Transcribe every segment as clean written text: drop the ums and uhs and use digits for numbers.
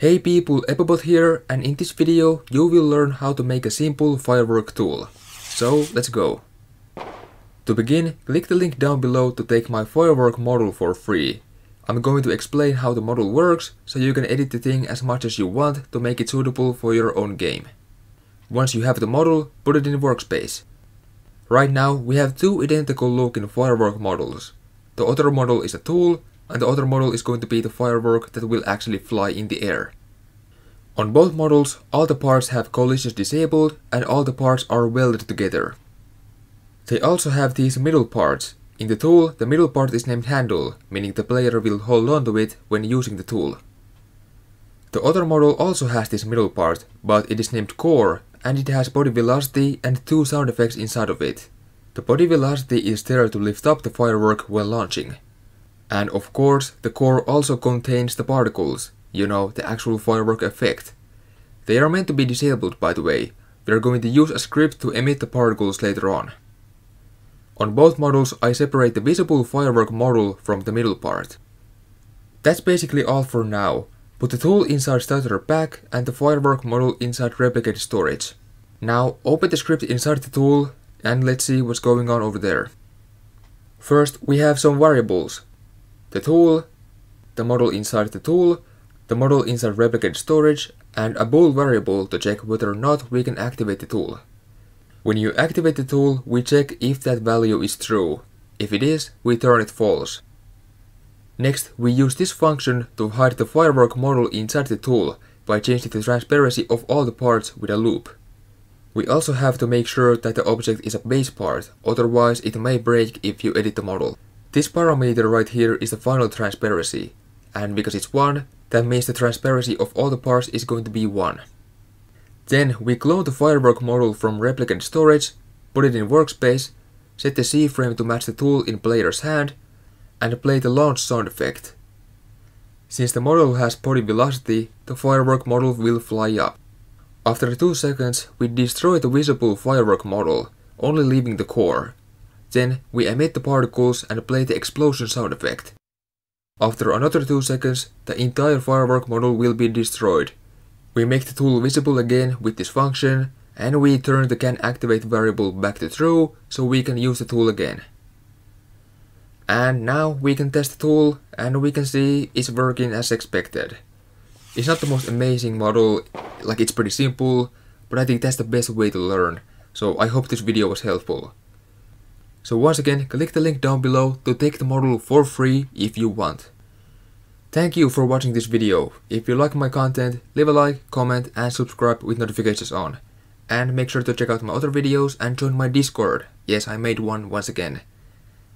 Hey people, Epobot here, and in this video you will learn how to make a simple firework tool. So let's go! To begin, click the link down below to take my firework model for free. I'm going to explain how the model works, so you can edit the thing as much as you want to make it suitable for your own game. Once you have the model, put it in workspace. Right now we have two identical looking firework models. The other model is a tool, and the other model is going to be the firework that will actually fly in the air. On both models, all the parts have collisions disabled and all the parts are welded together. They also have these middle parts. In the tool, the middle part is named handle, meaning the player will hold on to it when using the tool. The other model also has this middle part, but it is named core, and it has body velocity and two sound effects inside of it. The body velocity is there to lift up the firework when launching. And of course, the core also contains the particles, you know, the actual firework effect. They are meant to be disabled, by the way. We are going to use a script to emit the particles later on. On both models, I separate the visible firework model from the middle part. That's basically all for now. Put the tool inside starter pack and the firework model inside replicate storage. Now open the script inside the tool and let's see what's going on over there. First, we have some variables. The tool, the model inside the tool, the model inside replicate storage, and a bool variable to check whether or not we can activate the tool. When you activate the tool, we check if that value is true. If it is, we turn it false. Next, we use this function to hide the firework model inside the tool by changing the transparency of all the parts with a loop. We also have to make sure that the object is a base part, otherwise it may break if you edit the model. This parameter right here is the final transparency, and because it's 1, that means the transparency of all the parts is going to be 1. Then we clone the firework model from replicate storage, put it in workspace, set the C-frame to match the tool in player's hand, and play the launch sound effect. Since the model has body velocity, the firework model will fly up. After 2 seconds, we destroy the visible firework model, only leaving the core. Then we emit the particles and play the explosion sound effect. After another 2 seconds, the entire firework model will be destroyed. We make the tool visible again with this function, and we turn the canActivate variable back to true, so we can use the tool again. And now we can test the tool, and we can see it's working as expected. It's not the most amazing model, like it's pretty simple, but I think that's the best way to learn, so I hope this video was helpful. So once again, click the link down below to take the model for free if you want. Thank you for watching this video. If you like my content, leave a like, comment and subscribe with notifications on. And make sure to check out my other videos and join my Discord. Yes, I made one once again.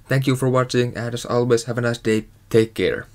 Thank you for watching, and as always, have a nice day. Take care.